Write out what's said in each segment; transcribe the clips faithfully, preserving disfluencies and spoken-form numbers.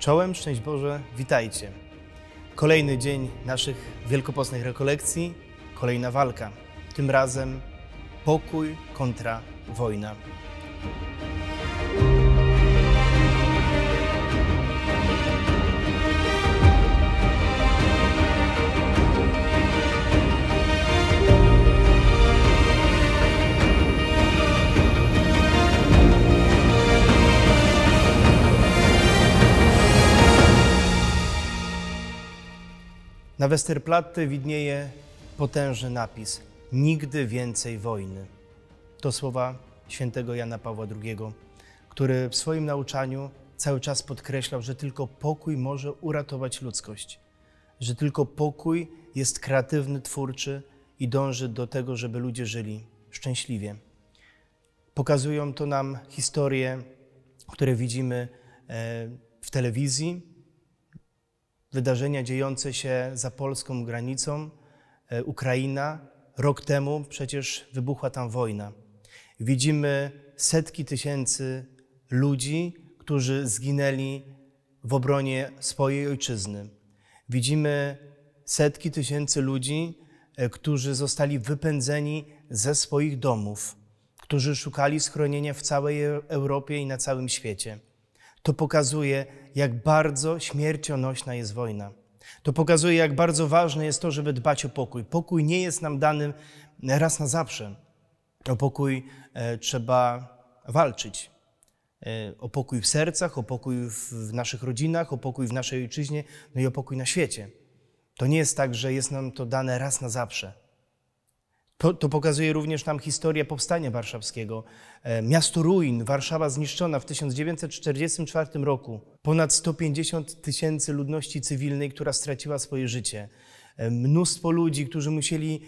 Czołem, szczęść Boże, witajcie. Kolejny dzień naszych wielkopostnych rekolekcji, kolejna walka. Tym razem pokój kontra wojna. Na Westerplatte widnieje potężny napis „Nigdy więcej wojny”. To słowa świętego Jana Pawła drugiego, który w swoim nauczaniu cały czas podkreślał, że tylko pokój może uratować ludzkość, że tylko pokój jest kreatywny, twórczy i dąży do tego, żeby ludzie żyli szczęśliwie. Pokazują to nam historie, które widzimy w telewizji, wydarzenia dziejące się za polską granicą, Ukraina. Rok temu przecież wybuchła tam wojna. Widzimy setki tysięcy ludzi, którzy zginęli w obronie swojej ojczyzny. Widzimy setki tysięcy ludzi, którzy zostali wypędzeni ze swoich domów, którzy szukali schronienia w całej Europie i na całym świecie. To pokazuje, jak bardzo śmiercionośna jest wojna. To pokazuje, jak bardzo ważne jest to, żeby dbać o pokój. Pokój nie jest nam dany raz na zawsze. O pokój trzeba walczyć. O pokój w sercach, o pokój w naszych rodzinach, o pokój w naszej ojczyźnie, no i o pokój na świecie. To nie jest tak, że jest nam to dane raz na zawsze. To, to pokazuje również nam historia Powstania Warszawskiego. Miasto ruin, Warszawa zniszczona w tysiąc dziewięćset czterdziestym czwartym roku. Ponad sto pięćdziesiąt tysięcy ludności cywilnej, która straciła swoje życie. Mnóstwo ludzi, którzy musieli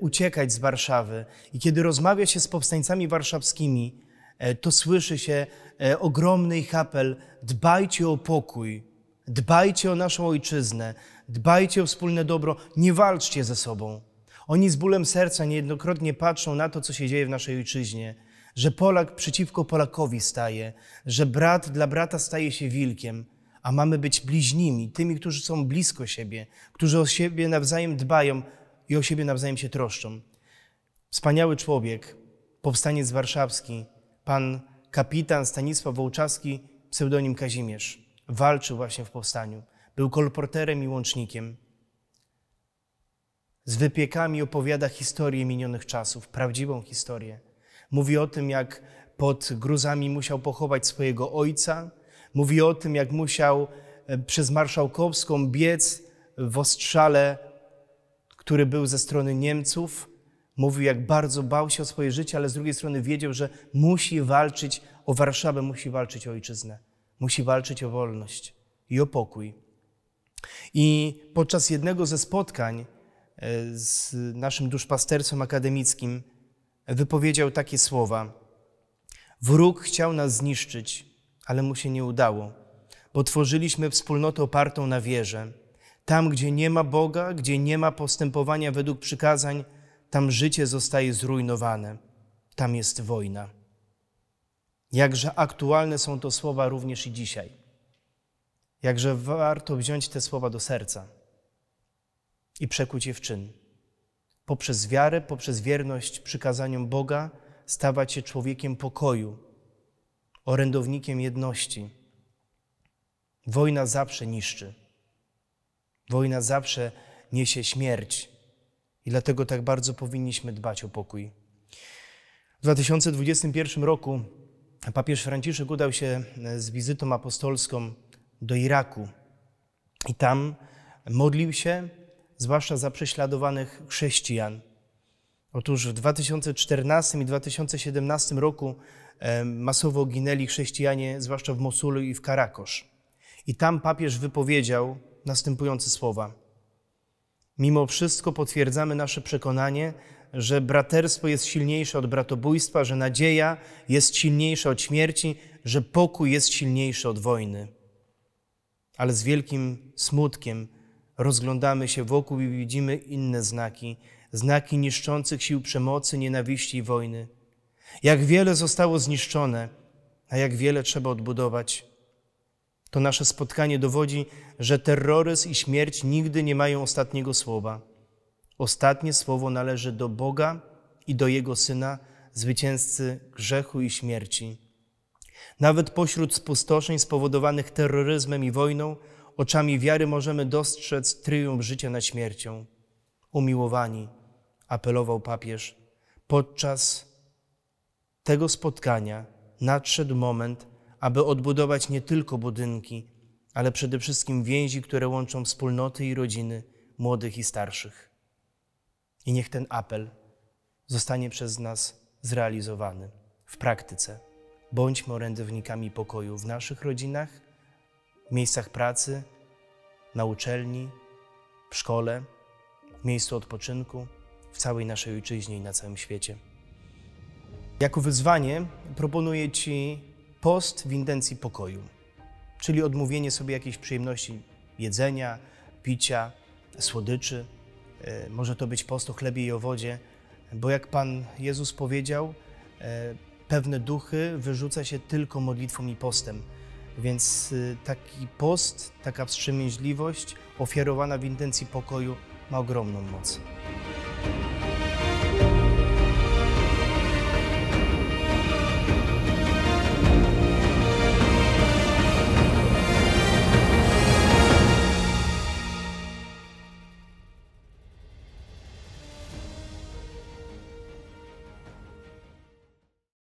uciekać z Warszawy. I kiedy rozmawia się z powstańcami warszawskimi, to słyszy się ogromny ich apel: dbajcie o pokój, dbajcie o naszą ojczyznę, dbajcie o wspólne dobro, nie walczcie ze sobą. Oni z bólem serca niejednokrotnie patrzą na to, co się dzieje w naszej ojczyźnie, że Polak przeciwko Polakowi staje, że brat dla brata staje się wilkiem, a mamy być bliźnimi, tymi, którzy są blisko siebie, którzy o siebie nawzajem dbają i o siebie nawzajem się troszczą. Wspaniały człowiek, powstaniec warszawski, pan kapitan Stanisław Wołczaski, pseudonim Kazimierz, walczył właśnie w powstaniu, był kolporterem i łącznikiem. Z wypiekami opowiada historię minionych czasów, prawdziwą historię. Mówi o tym, jak pod gruzami musiał pochować swojego ojca. Mówi o tym, jak musiał przez Marszałkowską biec w ostrzale, który był ze strony Niemców. Mówił, jak bardzo bał się o swoje życie, ale z drugiej strony wiedział, że musi walczyć o Warszawę, musi walczyć o ojczyznę. Musi walczyć o wolność i o pokój. I podczas jednego ze spotkań z naszym duszpasterstwem akademickim wypowiedział takie słowa: wróg chciał nas zniszczyć, ale mu się nie udało, bo tworzyliśmy wspólnotę opartą na wierze. Tam, gdzie nie ma Boga, gdzie nie ma postępowania według przykazań, tam życie zostaje zrujnowane, tam jest wojna. Jakże aktualne są to słowa również i dzisiaj. Jakże warto wziąć te słowa do serca i przekuć je w czyn. Poprzez wiarę, poprzez wierność przykazaniom Boga stawać się człowiekiem pokoju, orędownikiem jedności. Wojna zawsze niszczy. Wojna zawsze niesie śmierć i dlatego tak bardzo powinniśmy dbać o pokój. W dwa tysiące dwudziestym pierwszym roku papież Franciszek udał się z wizytą apostolską do Iraku i tam modlił się zwłaszcza za prześladowanych chrześcijan. Otóż w dwa tysiące czternastym i dwa tysiące siedemnastym roku masowo ginęli chrześcijanie, zwłaszcza w Mosulu i w Karakosz. I tam papież wypowiedział następujące słowa: mimo wszystko potwierdzamy nasze przekonanie, że braterstwo jest silniejsze od bratobójstwa, że nadzieja jest silniejsza od śmierci, że pokój jest silniejszy od wojny. Ale z wielkim smutkiem rozglądamy się wokół i widzimy inne znaki, znaki niszczących sił przemocy, nienawiści i wojny. Jak wiele zostało zniszczone, a jak wiele trzeba odbudować. To nasze spotkanie dowodzi, że terroryzm i śmierć nigdy nie mają ostatniego słowa. Ostatnie słowo należy do Boga i do Jego Syna, zwycięzcy grzechu i śmierci. Nawet pośród spustoszeń spowodowanych terroryzmem i wojną, oczami wiary możemy dostrzec triumf życia nad śmiercią. Umiłowani, apelował papież, podczas tego spotkania nadszedł moment, aby odbudować nie tylko budynki, ale przede wszystkim więzi, które łączą wspólnoty i rodziny młodych i starszych. I niech ten apel zostanie przez nas zrealizowany w praktyce. Bądźmy orędownikami pokoju w naszych rodzinach, w miejscach pracy, na uczelni, w szkole, w miejscu odpoczynku, w całej naszej ojczyźnie i na całym świecie. Jako wyzwanie proponuję Ci post w intencji pokoju, czyli odmówienie sobie jakiejś przyjemności jedzenia, picia, słodyczy. Może to być post o chlebie i o wodzie, bo jak Pan Jezus powiedział, pewne duchy wyrzuca się tylko modlitwą i postem. Więc taki post, taka wstrzemięźliwość ofiarowana w intencji pokoju ma ogromną moc.